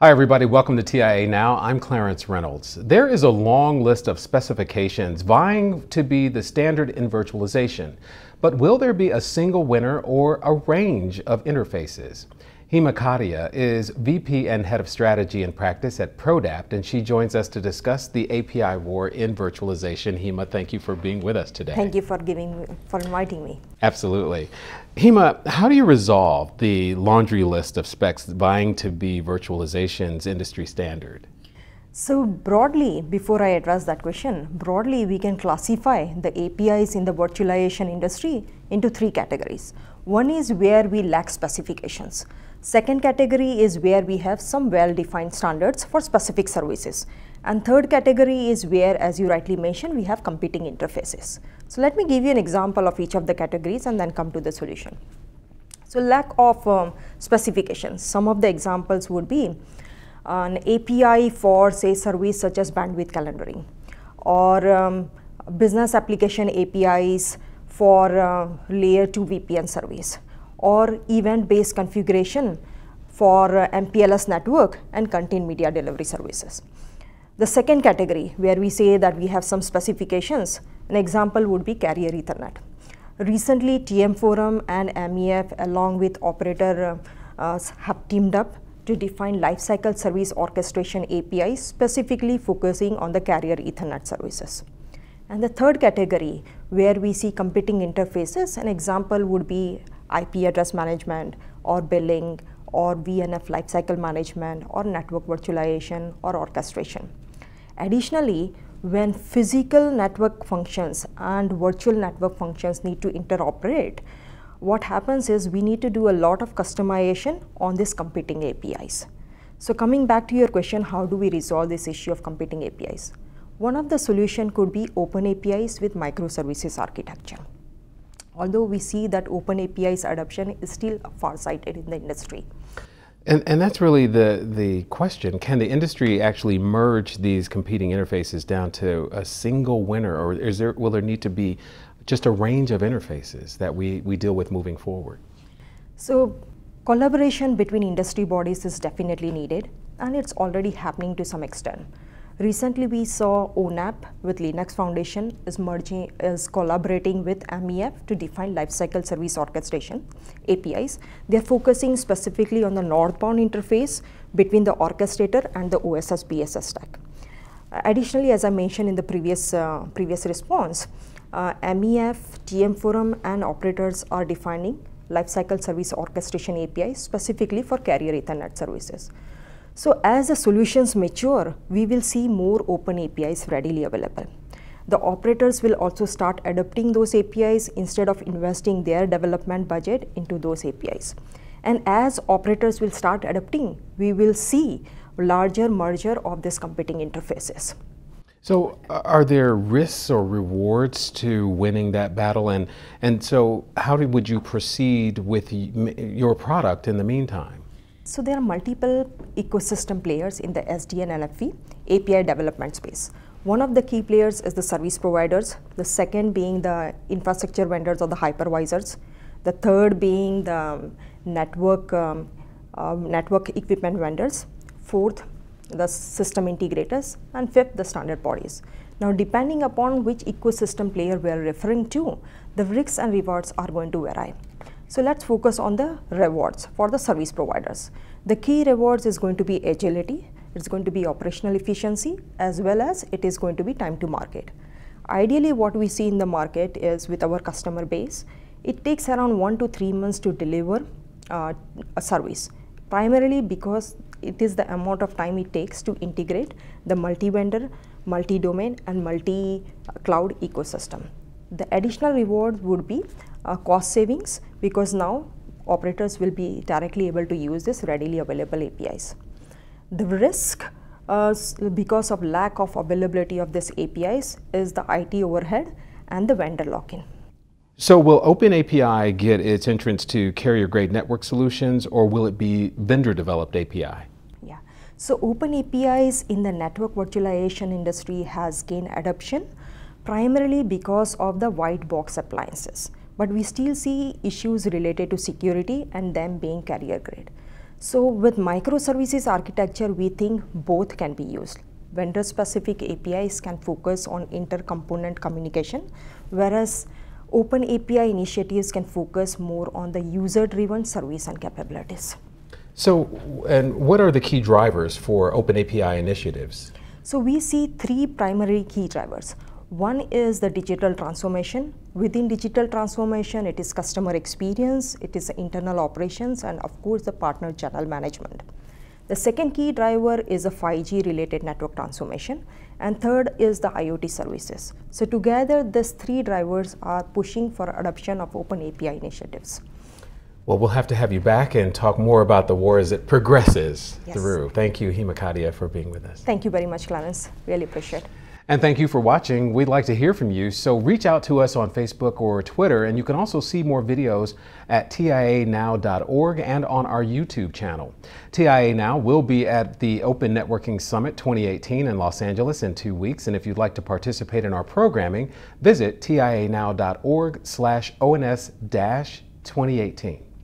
Hi everybody, welcome to TIA Now. I'm Clarence Reynolds. There is a long list of specifications vying to be the standard in virtualization, but will there be a single winner or a range of interfaces? Hema Kadia is VP and Head of Strategy and Practice at Prodapt, and she joins us to discuss the API war in virtualization. Hema, thank you for being with us today. Thank you for inviting me. Absolutely. Hema, how do you resolve the laundry list of specs vying to be virtualization's industry standard? So broadly, before I address that question, broadly we can classify the APIs in the virtualization industry into three categories. One is where we lack specifications. Second category is where we have some well-defined standards for specific services. And third category is where, as you rightly mentioned, we have competing interfaces. So let me give you an example of each of the categories and then come to the solution. So lack of specifications. Some of the examples would be an API for, say, service such as bandwidth calendaring, or business application APIs for layer 2 VPN service, or event-based configuration for MPLS network and content media delivery services. The second category, where we say that we have some specifications, an example would be carrier Ethernet. Recently, TM Forum and MEF, along with operator, have teamed up to define lifecycle service orchestration APIs, specifically focusing on the carrier Ethernet services. And the third category, where we see competing interfaces, an example would be IP address management, or billing, or VNF lifecycle management, or network virtualization, or orchestration. Additionally, when physical network functions and virtual network functions need to interoperate, what happens is we need to do a lot of customization on these competing APIs. So coming back to your question, how do we resolve this issue of competing APIs? One of the solution could be open APIs with microservices architecture. Although we see that open APIs adoption is still far-sighted in the industry. And that's really the question. Can the industry actually merge these competing interfaces down to a single winner, or will there need to be just a range of interfaces that we deal with moving forward? So collaboration between industry bodies is definitely needed, and it's already happening to some extent. Recently, we saw ONAP with Linux Foundation is collaborating with MEF to define lifecycle service orchestration APIs. They're focusing specifically on the northbound interface between the orchestrator and the OSS-BSS stack. Additionally, as I mentioned in the previous response, MEF, TM Forum, and operators are defining lifecycle service orchestration APIs specifically for carrier Ethernet services. So as the solutions mature, we will see more open APIs readily available. The operators will also start adopting those APIs instead of investing their development budget into those APIs. And as operators will start adopting, we will see larger merger of these competing interfaces. So are there risks or rewards to winning that battle? And so how would you proceed with your product in the meantime? So there are multiple ecosystem players in the SDN NFV API development space. One of the key players is the service providers, the second being the infrastructure vendors or the hypervisors, the third being the network equipment vendors, fourth the system integrators, and fifth the standard bodies. Now depending upon which ecosystem player we are referring to, the risks and rewards are going to vary. So let's focus on the rewards for the service providers. The key rewards is going to be agility, it's going to be operational efficiency, as well as it is going to be time to market. Ideally, what we see in the market is with our customer base, it takes around 1 to 3 months to deliver a service, primarily because it is the amount of time it takes to integrate the multi-vendor, multi-domain, and multi-cloud ecosystem. The additional reward would be cost savings, because now operators will be directly able to use this readily available APIs. The risk because of lack of availability of these APIs is the IT overhead and the vendor lock-in. So will OpenAPI get its entrance to carrier-grade network solutions, or will it be vendor-developed API? Yeah. So OpenAPIs in the network virtualization industry has gained adoption primarily because of the white box appliances. But we still see issues related to security and them being carrier grade. So with microservices architecture, we think both can be used. Vendor-specific APIs can focus on inter-component communication, whereas open API initiatives can focus more on the user-driven service and capabilities. So, and what are the key drivers for open API initiatives? So we see three primary key drivers. One is the digital transformation. Within digital transformation, it is customer experience, it is internal operations, and of course the partner channel management. The second key driver is a 5G related network transformation, and third is the IoT services. So together, these three drivers are pushing for adoption of open API initiatives. Well, we'll have to have you back and talk more about the war as it progresses through. Thank you, Hema Kadia, for being with us. Thank you very much, Clarence. Really appreciate it. And thank you for watching. We'd like to hear from you, so reach out to us on Facebook or Twitter, and you can also see more videos at TIANOW.org and on our YouTube channel. TIA Now will be at the Open Networking Summit 2018 in Los Angeles in 2 weeks, and if you'd like to participate in our programming, visit TIANOW.org/ONS-2018.